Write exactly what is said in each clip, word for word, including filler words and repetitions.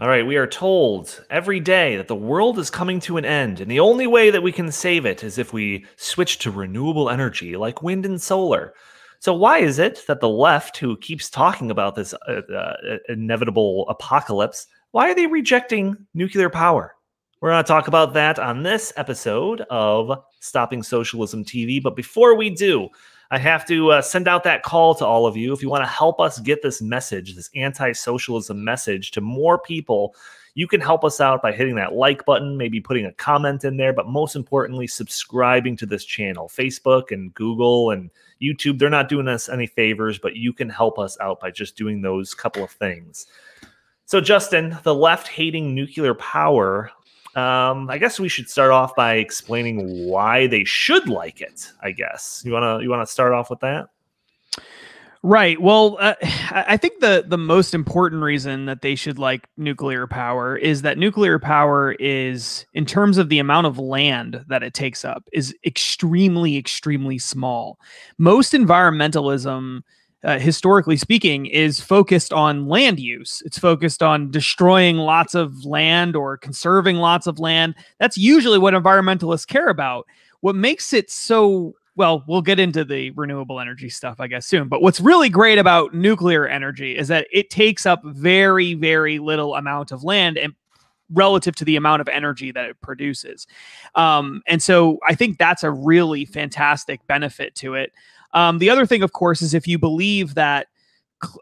All right, we are told every day that the world is coming to an end, and the only way that we can save it is if we switch to renewable energy like wind and solar. So why is it that the left, who keeps talking about this uh, uh, inevitable apocalypse, why are they rejecting nuclear power? We're going to talk about that on this episode of Stopping Socialism T V. But before we do, I have to uh, send out that call to all of you. If you want to help us get this message, this anti-socialism message, to more people, you can help us out by hitting that like button, maybe putting a comment in there, but most importantly, subscribing to this channel. Facebook and Google and YouTube, they're not doing us any favors, but you can help us out by just doing those couple of things. So, Justin, the left hating nuclear power, um, I guess we should start off by explaining why they should like it, I guess. You want to you want to start off with that? Right. Well, uh, I think the, the most important reason that they should like nuclear power is that nuclear power is, in terms of the amount of land that it takes up, is extremely, extremely small. Most environmentalism, uh, historically speaking, is focused on land use. It's focused on destroying lots of land or conserving lots of land. That's usually what environmentalists care about. What makes it so... Well, we'll get into the renewable energy stuff, I guess, soon. But what's really great about nuclear energy is that it takes up very, very little amount of land and relative to the amount of energy that it produces. Um, and so I think that's a really fantastic benefit to it. Um, the other thing, of course, is if you believe that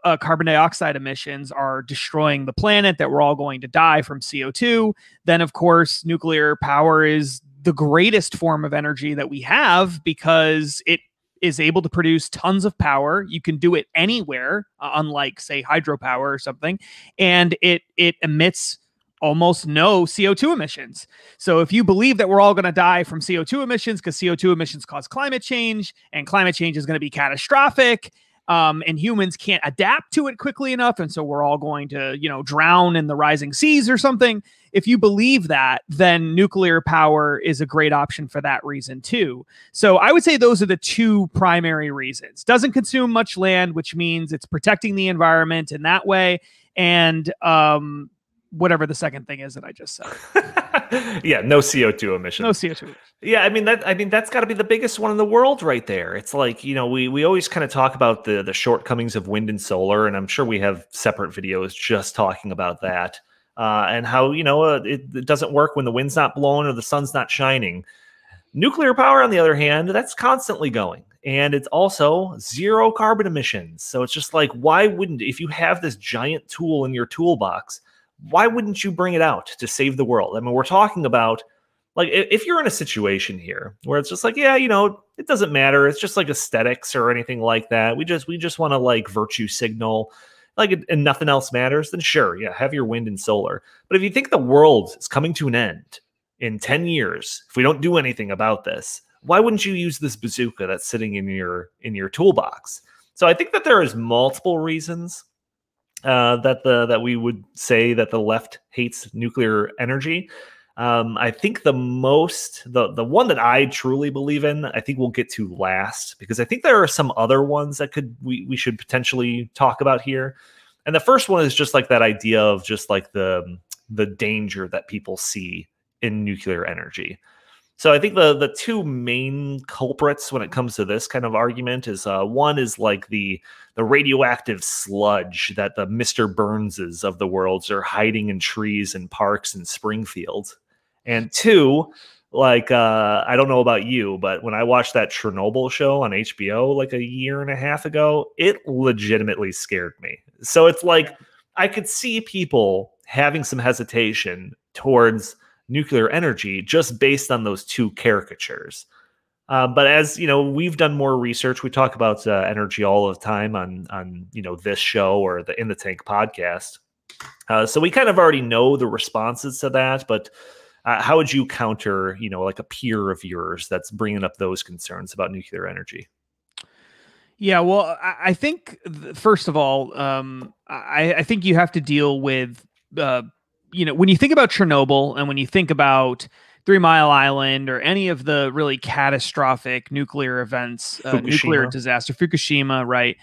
Uh, carbon dioxide emissions are destroying the planet, that we're all going to die from C O two, then of course nuclear power is the greatest form of energy that we have because it is able to produce tons of power. You can do it anywhere, uh, unlike say hydropower or something, and it it emits almost no C O two emissions. So if you believe that we're all going to die from C O two emissions because C O two emissions cause climate change and climate change is going to be catastrophic, Um, and humans can't adapt to it quickly enough, and so we're all going to, you know, drown in the rising seas or something. If you believe that, then nuclear power is a great option for that reason too. So I would say those are the two primary reasons. Doesn't consume much land, which means it's protecting the environment in that way, and um, whatever the second thing is that I just said. Yeah, no C O two emissions. No C O two. Yeah, I mean that. I mean that's got to be the biggest one in the world, right there. It's like, you know, we we always kind of talk about the the shortcomings of wind and solar, and I'm sure we have separate videos just talking about that uh, and how, you know, uh, it, it doesn't work when the wind's not blowing or the sun's not shining. Nuclear power, on the other hand, that's constantly going, and it's also zero carbon emissions. So it's just like, why wouldn't, if you have this giant tool in your toolbox, why wouldn't you bring it out to save the world? I mean, we're talking about, like, if you're in a situation here where it's just like, yeah, you know, it doesn't matter. It's just like aesthetics or anything like that. We just we just want to, like, virtue signal, like, and nothing else matters. Then sure, yeah, have your wind and solar. But if you think the world is coming to an end in ten years, if we don't do anything about this, why wouldn't you use this bazooka that's sitting in your in your toolbox? So I think that there is multiple reasons Uh, that the that we would say that the left hates nuclear energy. Um, I think the most the the one that I truly believe in, I think we'll get to last, because I think there are some other ones that could we we should potentially talk about here. And the first one is just like that idea of just like the the danger that people see in nuclear energy. So I think the the two main culprits when it comes to this kind of argument is uh, one is like the the radioactive sludge that the Mister Burnses of the world are hiding in trees and parks in Springfield, and two, like uh, I don't know about you, but when I watched that Chernobyl show on H B O like a year and a half ago, it legitimately scared me. So it's like I could see people having some hesitation towards nuclear energy just based on those two caricatures. Uh, but as you know, we've done more research. We talk about uh, energy all the time on on you know this show or the In the Tank podcast. Uh, so we kind of already know the responses to that. But uh, how would you counter you know like a peer of yours that's bringing up those concerns about nuclear energy? Yeah, well, I think first of all, um, I, I think you have to deal with. Uh, You know, when you think about Chernobyl and when you think about Three Mile Island or any of the really catastrophic nuclear events, uh, nuclear disaster, Fukushima, right?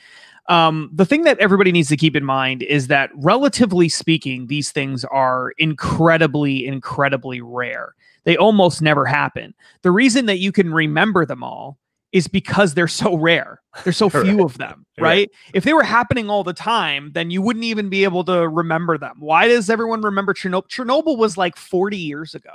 Um, the thing that everybody needs to keep in mind is that, relatively speaking, these things are incredibly, incredibly rare. They almost never happen. The reason that you can remember them all is because they're so rare. There's so few of them, right? If they were happening all the time, then you wouldn't even be able to remember them. Why does everyone remember Chernobyl? Chernobyl was like forty years ago.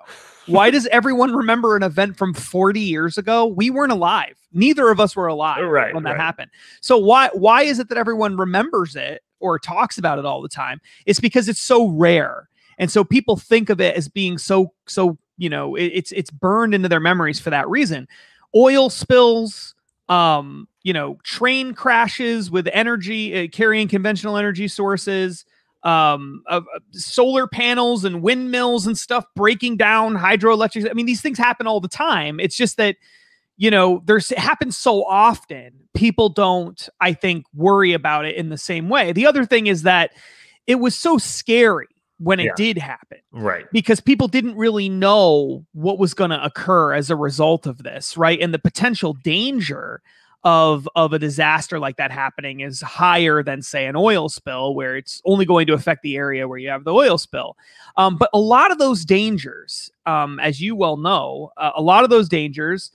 Why does everyone remember an event from forty years ago? We weren't alive. Neither of us were alive right, when that right. happened. So why, why is it that everyone remembers it or talks about it all the time? It's because it's so rare. And so people think of it as being so, so you know, it, it's, it's burned into their memories for that reason. Oil spills, um, you know, train crashes with energy, uh, carrying conventional energy sources, um, uh, uh, solar panels and windmills and stuff breaking down, hydroelectric. I mean, these things happen all the time. It's just that, you know, there's, it happens so often. People don't, I think, worry about it in the same way. The other thing is that it was so scary when it yeah. did happen, right? Because people didn't really know what was going to occur as a result of this, right? And the potential danger of, of a disaster like that happening is higher than, say, an oil spill, where it's only going to affect the area where you have the oil spill. Um, but a lot of those dangers, um, as you well know, uh, a lot of those dangers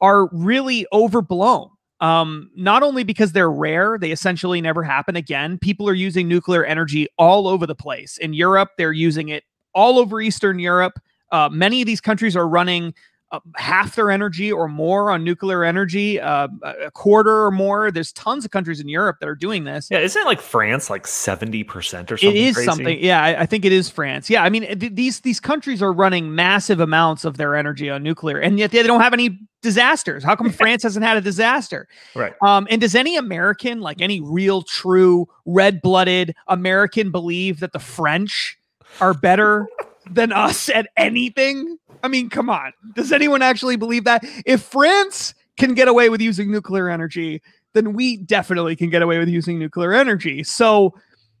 are really overblown. Um, not only because they're rare, they essentially never happen again. People are using nuclear energy all over the place. In Europe, they're using it all over Eastern Europe. Uh, many of these countries are running uh, half their energy or more on nuclear energy, uh, a quarter or more. There's tons of countries in Europe that are doing this. Yeah, isn't it like France, like seventy percent or something crazy? It is something. Yeah, I, I think it is France. Yeah, I mean, th these, these countries are running massive amounts of their energy on nuclear, and yet they don't have any disasters. How come France hasn't had a disaster? Right. Um, and does any American, like any real, true, red-blooded American, believe that the French are better than us at anything? I mean, come on. Does anyone actually believe that? If France can get away with using nuclear energy, then we definitely can get away with using nuclear energy. So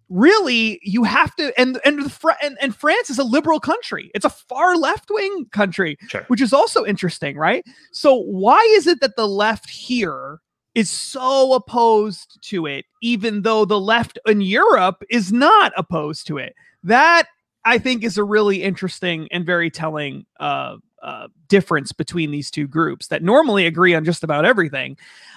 really, you have to, and and, the Fr and and France is a liberal country. It's a far left-wing country, sure. which is also interesting, right? So why is it that the left here is so opposed to it, even though the left in Europe is not opposed to it? That, I think, is a really interesting and very telling uh, uh, difference between these two groups that normally agree on just about everything.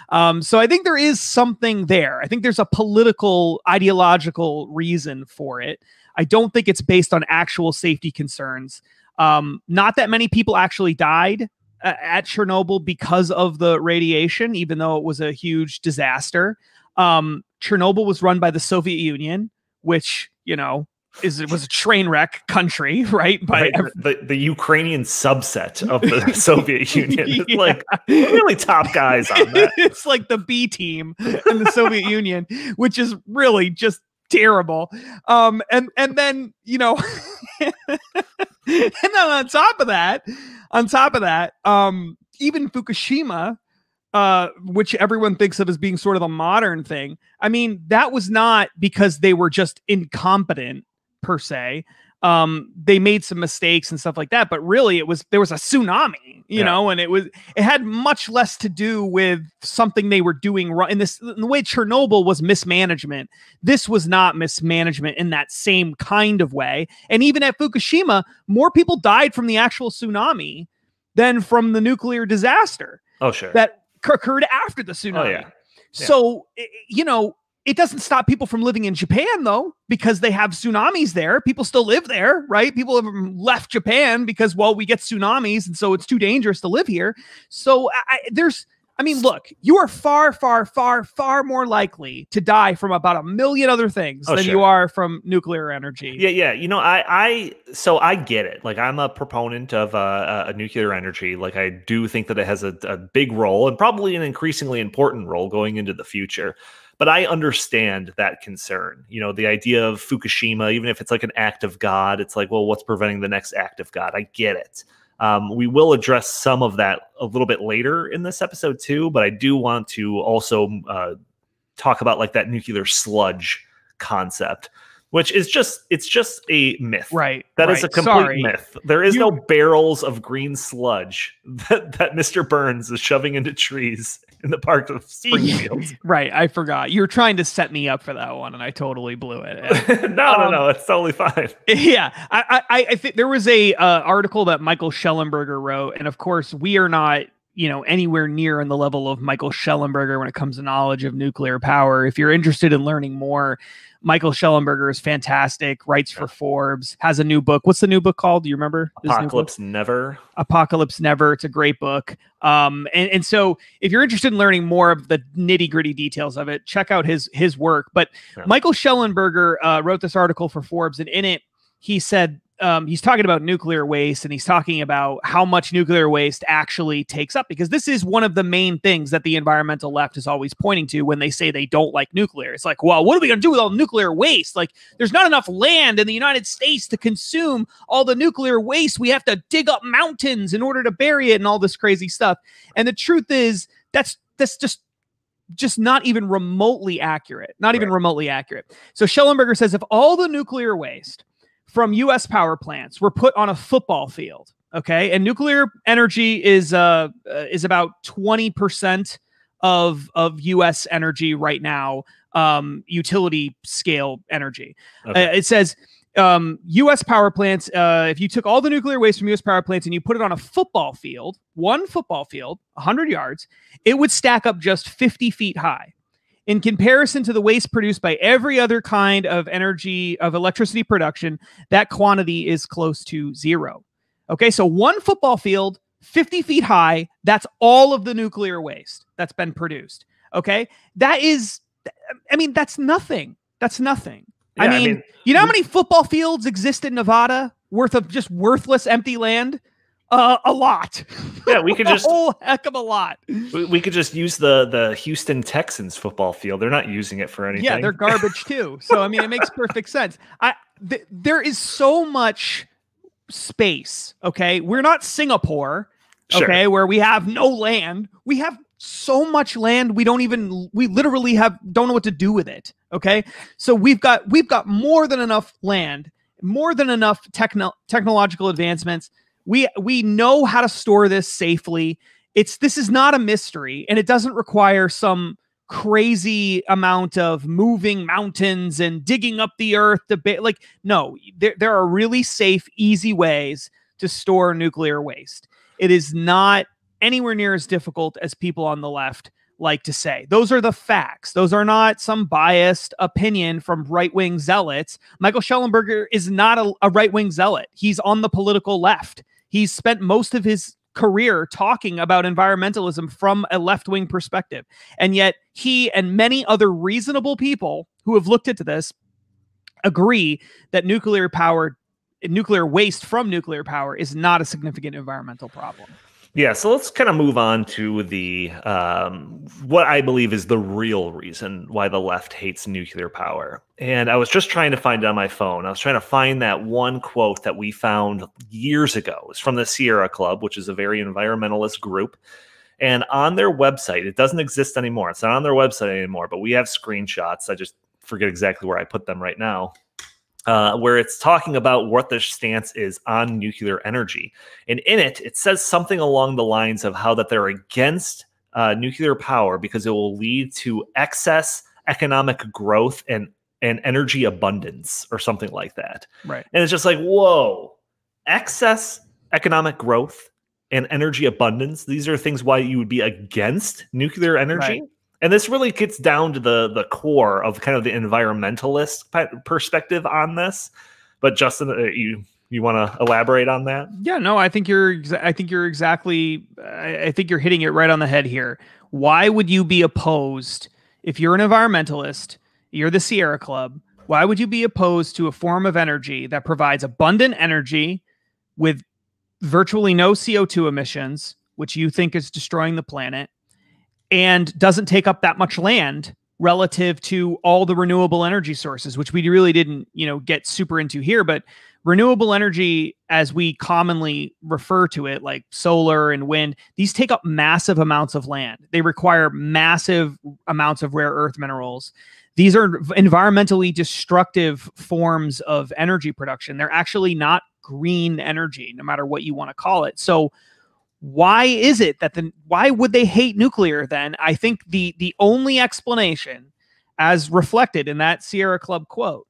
Um, so I think there is something there. I think there's a political, ideological reason for it. I don't think it's based on actual safety concerns. Um, not that many people actually died uh, at Chernobyl because of the radiation, even though it was a huge disaster. Um, Chernobyl was run by the Soviet Union, which, you know, Is it was a train wreck country, right? But right. the the Ukrainian subset of the Soviet Union, yeah. like really top guys on that. It's like the B team in the Soviet Union, which is really just terrible. Um, and and then you know, and then on top of that, on top of that, um, even Fukushima, uh, which everyone thinks of as being sort of a modern thing. I mean, that was not because they were just incompetent per se. Um, they made some mistakes and stuff like that, but really it was, there was a tsunami, you yeah. know, and it was, it had much less to do with something they were doing wrong. In this, in the way Chernobyl was mismanagement, this was not mismanagement in that same kind of way. And even at Fukushima, more people died from the actual tsunami than from the nuclear disaster. Oh, sure. That occurred after the tsunami. Oh, yeah. Yeah. So, you know, it doesn't stop people from living in Japan, though, because they have tsunamis there. People still live there, right? People have left Japan because, well, we get tsunamis, and so it's too dangerous to live here. So I, there's, I mean, look, you are far, far, far, far more likely to die from about a million other things oh, than sure. you are from nuclear energy. Yeah, yeah. You know, I, I, so I get it. Like, I'm a proponent of uh, uh, nuclear energy. Like, I do think that it has a, a big role and probably an increasingly important role going into the future. But I understand that concern, you know, the idea of Fukushima, even if it's like an act of God, it's like, well, what's preventing the next act of God? I get it. Um, we will address some of that a little bit later in this episode too, but I do want to also uh, talk about like that nuclear sludge concept. which is just, it's just a myth. Right. That right. is a complete Sorry. myth. There is you, no barrels of green sludge that, that Mister Burns is shoving into trees in the park of Springfield. Right. I forgot. You were trying to set me up for that one, and I totally blew it. And, no, um, no, no. It's totally fine. Yeah. I, I, I think there was a uh, article that Michael Schellenberger wrote, and of course we are not, you know, anywhere near on the level of Michael Schellenberger when it comes to knowledge of nuclear power. If you're interested in learning more, Michael Schellenberger is fantastic, writes for yeah. Forbes, has a new book. What's the new book called? Do you remember? Apocalypse Never. Apocalypse Never. It's a great book. Um, and, and so if you're interested in learning more of the nitty gritty details of it, check out his, his work. But yeah. Michael Schellenberger uh, wrote this article for Forbes, and in it, he said, Um, he's talking about nuclear waste, and he's talking about how much nuclear waste actually takes up, because this is one of the main things that the environmental left is always pointing to when they say they don't like nuclear. It's like, well, what are we going to do with all nuclear waste? Like, there's not enough land in the United States to consume all the nuclear waste. We have to dig up mountains in order to bury it and all this crazy stuff. And the truth is that's, that's just just not even remotely accurate, not even right. remotely accurate. So Schellenberger says if all the nuclear waste from U S power plants were put on a football field, okay? And nuclear energy is uh, uh is about twenty percent of of U S energy right now, um, utility scale energy. Okay. Uh, it says um, U S power plants. Uh, if you took all the nuclear waste from U S power plants and you put it on a football field, one football field, one hundred yards, it would stack up just fifty feet high. In comparison to the waste produced by every other kind of energy, of electricity production, that quantity is close to zero. Okay, so one football field, fifty feet high, that's all of the nuclear waste that's been produced. Okay, that is, I mean, that's nothing. That's nothing. Yeah, I, mean, I mean, you know how many football fields exist in Nevada worth of just worthless empty land? Uh, a lot. Yeah, we could just a whole heck of a lot. We, we could just use the the Houston Texans football field. They're not using it for anything. Yeah, they're garbage too. So I mean, it makes perfect sense. I th there is so much space. Okay, we're not Singapore. Okay, sure. Where we have no land. We have so much land. We don't even. We literally have don't know what to do with it. Okay, so we've got we've got more than enough land, more than enough techno technological advancements. We we know how to store this safely. It's this is not a mystery, and it doesn't require some crazy amount of moving mountains and digging up the earth. To like no, there there are really safe, easy ways to store nuclear waste. It is not anywhere near as difficult as people on the left like to say. Those are the facts. Those are not some biased opinion from right-wing zealots. Michael Schellenberger is not a, a right-wing zealot. He's on the political left. He's spent most of his career talking about environmentalism from a left-wing perspective. And yet he and many other reasonable people who have looked into this agree that nuclear power, nuclear waste from nuclear power is not a significant environmental problem. Yeah, so let's kind of move on to the um, what I believe is the real reason why the left hates nuclear power. And I was just trying to find it on my phone. I was trying to find that one quote that we found years ago. It's from the Sierra Club, which is a very environmentalist group. And on their website, it doesn't exist anymore. It's not on their website anymore, but we have screenshots. I just forget exactly where I put them right now. Uh, where it's talking about what their stance is on nuclear energy. And in it, it says something along the lines of how that they're against uh, nuclear power because it will lead to excess economic growth and, and energy abundance or something like that. Right. And it's just like, whoa, excess economic growth and energy abundance. These are things why you would be against nuclear energy. Right. And this really gets down to the the core of kind of the environmentalist perspective on this. But Justin, you you want to elaborate on that? Yeah, no, I think you're I think you're exactly I, I think you're hitting it right on the head here. Why would you be opposed if you're an environmentalist? You're the Sierra Club. Why would you be opposed to a form of energy that provides abundant energy with virtually no C O two emissions, which you think is destroying the planet? And doesn't take up that much land relative to all the renewable energy sources, which we really didn't, you know, get super into here. But renewable energy, as we commonly refer to it, like solar and wind, these take up massive amounts of land. They require massive amounts of rare earth minerals. These are environmentally destructive forms of energy production. They're actually not green energy, no matter what you want to call it. So why is it that the, why would they hate nuclear then? I think the, the only explanation, as reflected in that Sierra Club quote,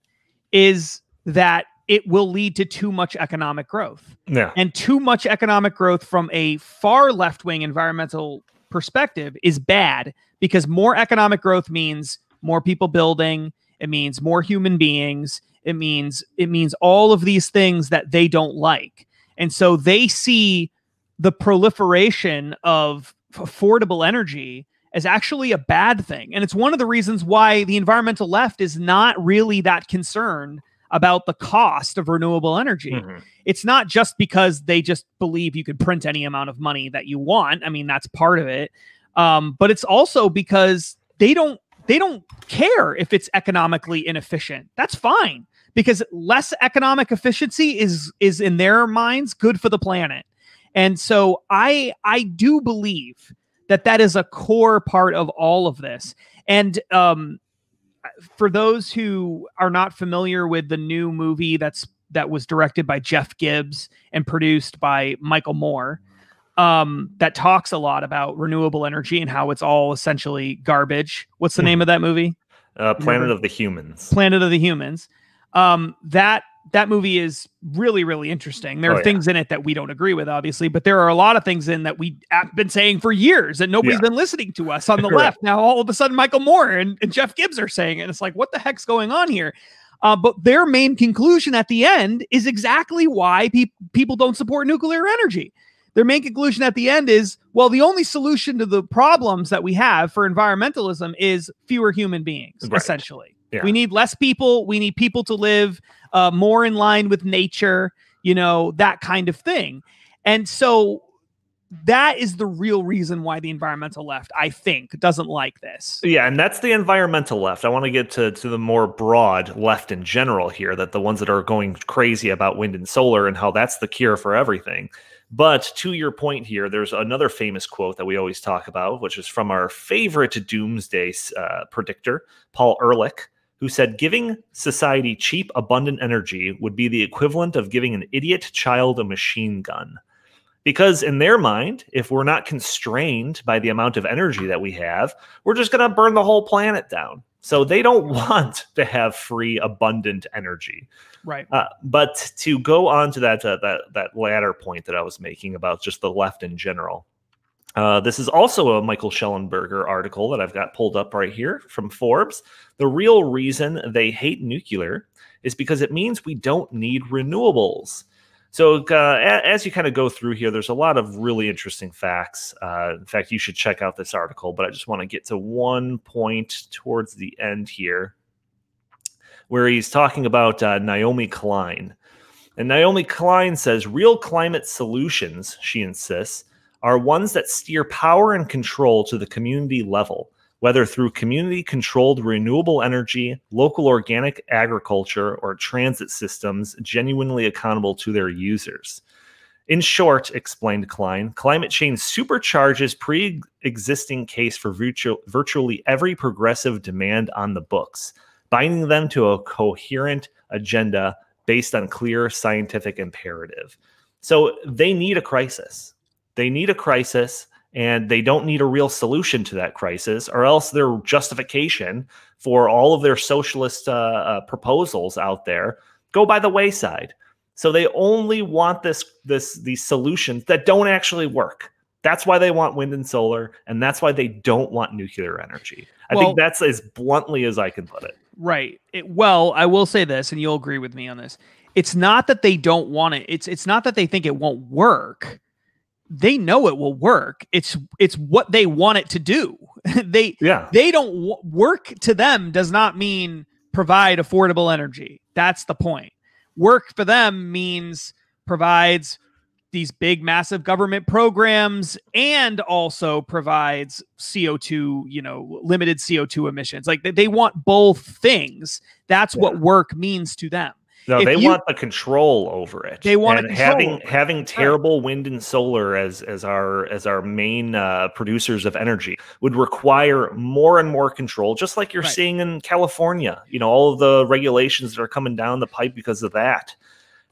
is that it will lead to too much economic growth. Yeah. And too much economic growth from a far left-wing environmental perspective is bad, because more economic growth means more people building. It means more human beings. It means, it means all of these things that they don't like. And so they see the proliferation of affordable energy is actually a bad thing. And it's one of the reasons why the environmental left is not really that concerned about the cost of renewable energy. Mm-hmm. It's not just because they just believe you could print any amount of money that you want. I mean, that's part of it. Um, but it's also because they don't, they don't care if it's economically inefficient. That's fine, because less economic efficiency is, is in their minds good for the planet. And so I, I do believe that that is a core part of all of this. And um, for those who are not familiar with the new movie that's that was directed by Jeff Gibbs and produced by Michael Moore, um, that talks a lot about renewable energy and how it's all essentially garbage. What's the name of that movie? Uh, Planet Remember? of the Humans. Planet of the Humans. Um, that that movie is really, really interesting. There are oh, yeah. things in it that we don't agree with, obviously, but there are a lot of things in that we've been saying for years and nobody's yeah. been listening to us on the left. Now, all of a sudden, Michael Moore and, and Jeff Gibbs are saying it. It's like, what the heck's going on here? Uh, but their main conclusion at the end is exactly why pe people don't support nuclear energy. Their main conclusion at the end is, well, the only solution to the problems that we have for environmentalism is fewer human beings, right. essentially. Yeah. We need less people. We need people to live uh, more in line with nature, you know, that kind of thing. And so that is the real reason why the environmental left, I think, doesn't like this. Yeah, and that's the environmental left. I want to get to, to the more broad left in general here, that the ones that are going crazy about wind and solar and how that's the cure for everything. But to your point here, there's another famous quote that we always talk about, which is from our favorite doomsday uh, predictor, Paul Ehrlich, who said, giving society cheap, abundant energy would be the equivalent of giving an idiot child a machine gun. Because in their mind, if we're not constrained by the amount of energy that we have, we're just going to burn the whole planet down. So they don't want to have free, abundant energy. Right. Uh, but to go on to that, uh, that, that latter point that I was making about just the left in general, uh, this is also a Michael Schellenberger article that I've got pulled up right here from Forbes. The real reason they hate nuclear is because it means we don't need renewables. So uh, as you kind of go through here, there's a lot of really interesting facts. Uh, in fact, you should check out this article, but I just want to get to one point towards the end here where he's talking about uh, Naomi Klein. And Naomi Klein says, real climate solutions, she insists, are ones that steer power and control to the community level, whether through community-controlled renewable energy, local organic agriculture, or transit systems genuinely accountable to their users. In short, explained Klein, climate change supercharges pre-existing case for virtu virtually every progressive demand on the books, binding them to a coherent agenda based on clear scientific imperative. So they need a crisis. They need a crisis. And they don't need a real solution to that crisis, or else their justification for all of their socialist uh, uh, proposals out there go by the wayside. So they only want this, this, these solutions that don't actually work. That's why they want wind and solar, and that's why they don't want nuclear energy. I well, think that's as bluntly as I can put it. Right. It, well, I will say this, and you'll agree with me on this. It's not that they don't want it. It's, it's not that they think it won't work. They know it will work. It's it's what they want it to do. they yeah. they don't w work to them does not mean provide affordable energy. That's the point. Work for them means provides these big massive government programs and also provides C O two, you know, limited C O two emissions. Like they, they want both things. That's yeah. what work means to them. No, they you, want the control over it. They want and to having it. having terrible right. wind and solar as as our as our main uh, producers of energy would require more and more control. Just like you're right. seeing in California, you know, all of the regulations that are coming down the pipe because of that.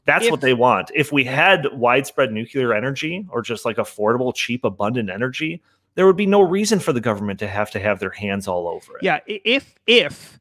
That's if, what they want. If we had widespread nuclear energy, or just like affordable, cheap, abundant energy, there would be no reason for the government to have to have their hands all over it. Yeah, if if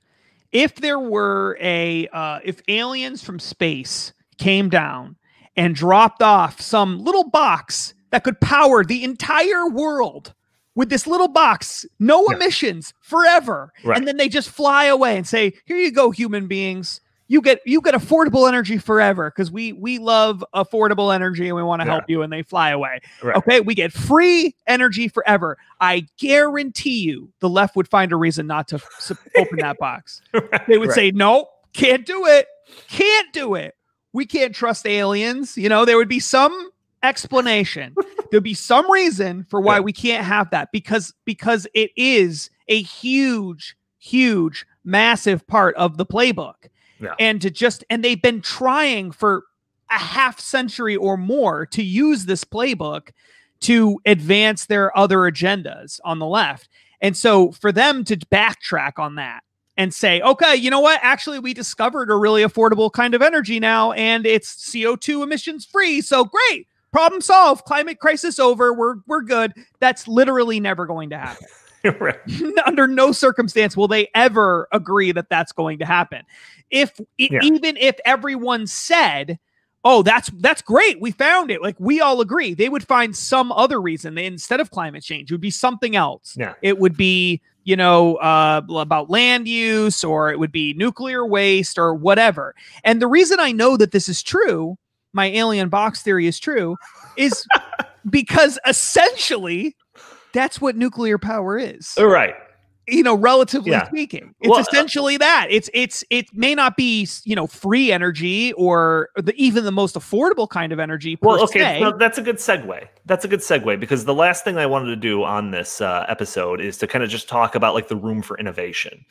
if there were a uh, if aliens from space came down and dropped off some little box that could power the entire world with this little box, no yeah. emissions forever, right. and then they just fly away and say, "Here you go, human beings. You get you get affordable energy forever because we we love affordable energy and we want to yeah. help you," and they fly away. Right. Okay, we get free energy forever. I guarantee you, the left would find a reason not to open that box. Right. They would right. say, "Nope, can't do it, can't do it. We can't trust aliens." You know, there would be some explanation. There'd be some reason for why yeah. we can't have that because because it is a huge, huge, massive part of the playbook. Yeah. And to just, and they've been trying for a half century or more to use this playbook to advance their other agendas on the left. And so for them to backtrack on that and say, okay, you know what? Actually, we discovered a really affordable kind of energy now, and it's C O two emissions free. So great. Problem solved. Climate crisis over. We're, we're good. That's literally never going to happen. Right. Under no circumstance will they ever agree that that's going to happen. If yeah. even if everyone said, "Oh, that's that's great, we found it," like we all agree, they would find some other reason. They, instead of climate change, it would be something else. Yeah. It would be, you know, uh, about land use, or it would be nuclear waste, or whatever. And the reason I know that this is true, my alien box theory is true, is because essentially, that's what nuclear power is. Right. You know, relatively yeah. speaking, it's well, essentially that it's, it's, it may not be, you know, free energy or the, even the most affordable kind of energy. Per well, okay. Se. No, that's a good segue. That's a good segue, because the last thing I wanted to do on this uh, episode is to kind of just talk about like the room for innovation.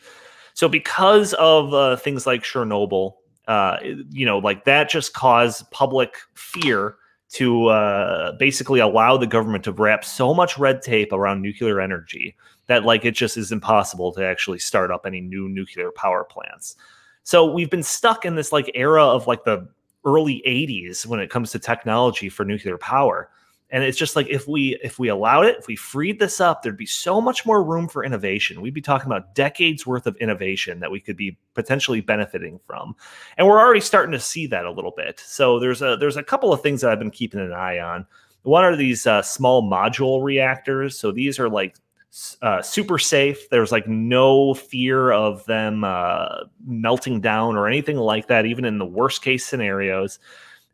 So because of uh, things like Chernobyl, uh, you know, like that just caused public fear to uh, basically allow the government to wrap so much red tape around nuclear energy that like it just is impossible to actually start up any new nuclear power plants. So we've been stuck in this like era of like the early eighties when it comes to technology for nuclear power. And it's just like, if we if we allowed it, if we freed this up, there'd be so much more room for innovation. We'd be talking about decades worth of innovation that we could be potentially benefiting from. And we're already starting to see that a little bit. So there's a there's a couple of things that I've been keeping an eye on. One are these uh, small module reactors. So these are like uh, super safe. There's like no fear of them uh, melting down or anything like that, even in the worst case scenarios.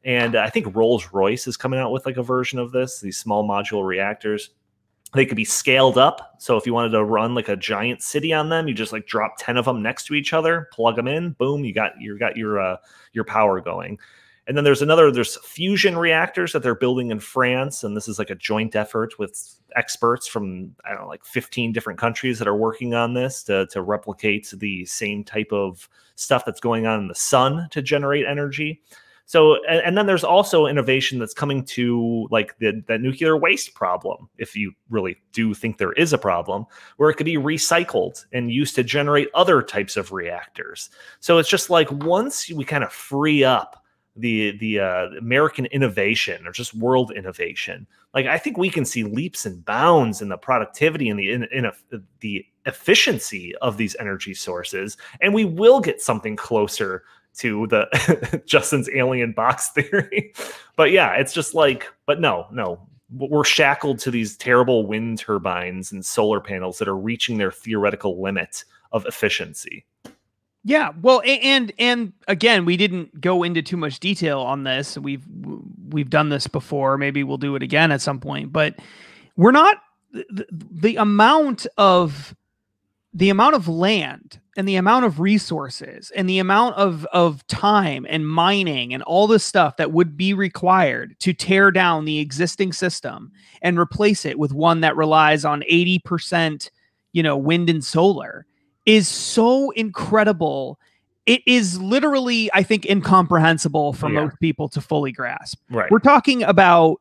And I think Rolls-Royce is coming out with like a version of this, these small modular reactors. They could be scaled up. So if you wanted to run like a giant city on them, you just like drop ten of them next to each other, plug them in, boom, you got you got your uh, your power going. And then there's another, there's fusion reactors that they're building in France. And this is like a joint effort with experts from, I don't know, like fifteen different countries that are working on this to, to replicate the same type of stuff that's going on in the sun to generate energy. So, and then there's also innovation that's coming to like the, the nuclear waste problem, if you really do think there is a problem, where it could be recycled and used to generate other types of reactors. So it's just like once we kind of free up the the uh, American innovation, or just world innovation, like I think we can see leaps and bounds in the productivity and the in, in a, the efficiency of these energy sources, and we will get something closer to the Justin's alien box theory. But yeah, it's just like, but no, no, we're shackled to these terrible wind turbines and solar panels that are reaching their theoretical limit of efficiency. Yeah. Well, and, and again, we didn't go into too much detail on this. We've, we've done this before. Maybe we'll do it again at some point, but we're not the, the amount of the amount of land and the amount of resources and the amount of, of time and mining and all this stuff that would be required to tear down the existing system and replace it with one that relies on eighty percent, you know, wind and solar is so incredible it is literally, I think, incomprehensible for yeah. most people to fully grasp. Right. We're talking about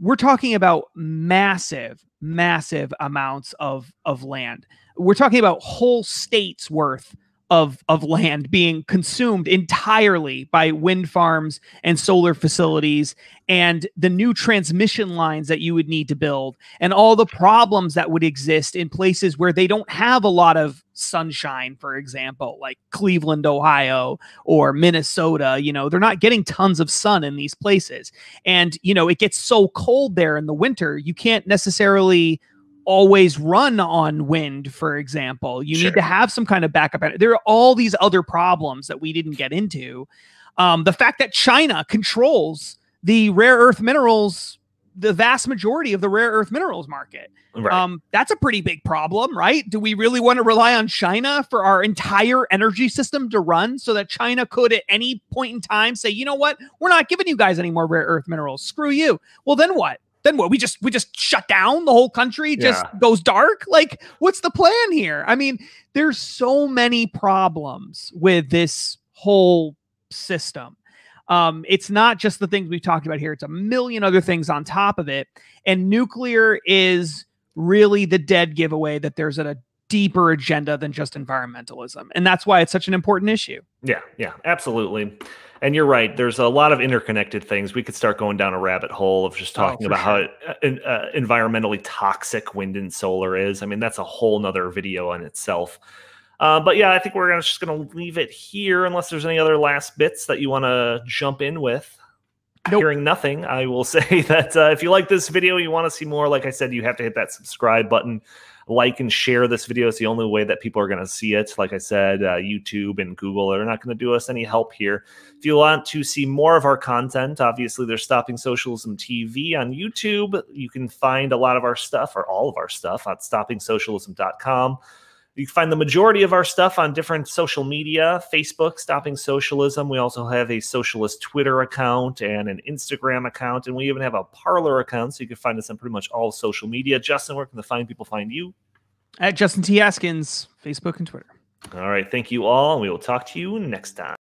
we're talking about massive, massive amounts of of land. We're talking about whole states worth of of land being consumed entirely by wind farms and solar facilities, and the new transmission lines that you would need to build, and all the problems that would exist in places where they don't have a lot of sunshine, for example, like Cleveland, Ohio, or Minnesota. You know, they're not getting tons of sun in these places. And, you know, it gets so cold there in the winter, you can't necessarily always run on wind, for example. You sure. need to have some kind of backup. There are all these other problems that we didn't get into. Um, the fact that China controls the rare earth minerals, the vast majority of the rare earth minerals market. Right. Um, that's a pretty big problem, right? Do we really want to rely on China for our entire energy system to run, so that China could at any point in time say, you know what, we're not giving you guys any more rare earth minerals. Screw you. Well, then what? Then what? We just we just shut down the whole country, just yeah. goes dark? Like, what's the plan here? I mean, there's so many problems with this whole system. Um, it's not just the things we've talked about here. It's a million other things on top of it. And nuclear is really the dead giveaway that there's a deeper agenda than just environmentalism. And that's why it's such an important issue. Yeah, yeah, absolutely. And you're right. There's a lot of interconnected things. We could start going down a rabbit hole of just talking oh, about sure. how it, uh, environmentally toxic wind and solar is. I mean, that's a whole nother video in itself. Uh, but yeah, I think we're gonna, just going to leave it here unless there's any other last bits that you want to jump in with. Nope. Hearing nothing, I will say that uh, if you like this video, you want to see more, like I said, you have to hit that subscribe button. Like and share this video. It's the only way that people are going to see it. Like I said, uh, YouTube and Google are not going to do us any help here. If you want to see more of our content, obviously there's Stopping Socialism T V on YouTube. You can find a lot of our stuff, or all of our stuff, at Stopping Socialism dot com. You can find the majority of our stuff on different social media, Facebook, Stopping Socialism. We also have a socialist Twitter account and an Instagram account, and we even have a Parler account, so you can find us on pretty much all social media. Justin, where can the fine people find you? At Justin T. Haskins, Facebook and Twitter. All right, thank you all, and we will talk to you next time.